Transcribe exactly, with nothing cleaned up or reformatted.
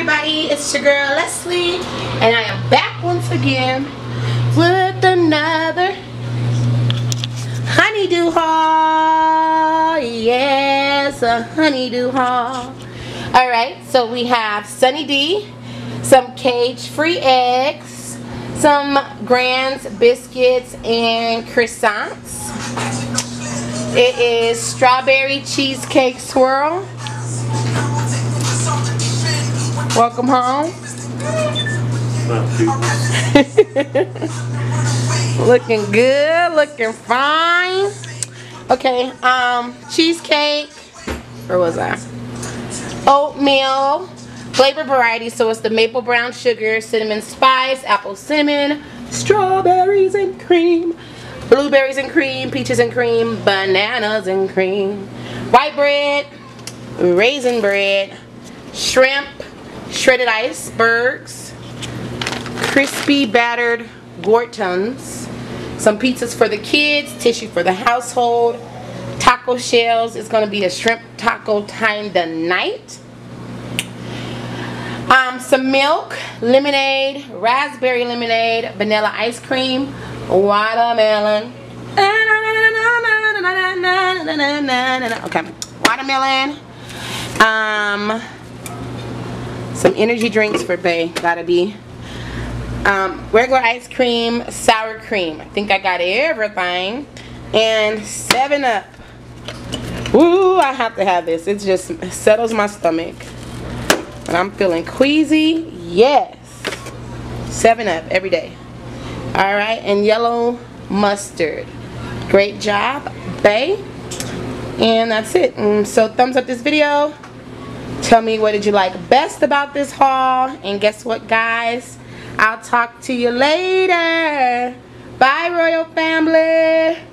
everybody, it's your girl Leslie, and I am back once again with another Honey Do haul. Yes, a Honey Do haul. Alright, so we have Sunny D, some cage-free eggs, some Grand's biscuits and croissants. It is strawberry cheesecake swirl. Welcome home. Looking good, looking fine. Okay, um, cheesecake. Where was I? Oatmeal, flavor variety. So it's the maple brown sugar, cinnamon spice, apple cinnamon, strawberries and cream, blueberries and cream, peaches and cream, bananas and cream, white bread, raisin bread, shrimp, shredded icebergs, crispy battered Gortons, some pizzas for the kids, tissue for the household, taco shells. It's going to be a shrimp taco time tonight. Um, some milk, lemonade, raspberry lemonade, vanilla ice cream, watermelon. Okay, watermelon. Um, some energy drinks for Bae. Gotta be. Um, regular ice cream, sour cream. I think I got everything. And Seven Up. Ooh, I have to have this. It just settles my stomach. And I'm feeling queasy. Yes. Seven Up every day. Alright, and yellow mustard. Great job, Bae. And that's it. And so thumbs up this video. Tell me what did you like best about this haul. And guess what, guys? I'll talk to you later. Bye, Royal Family.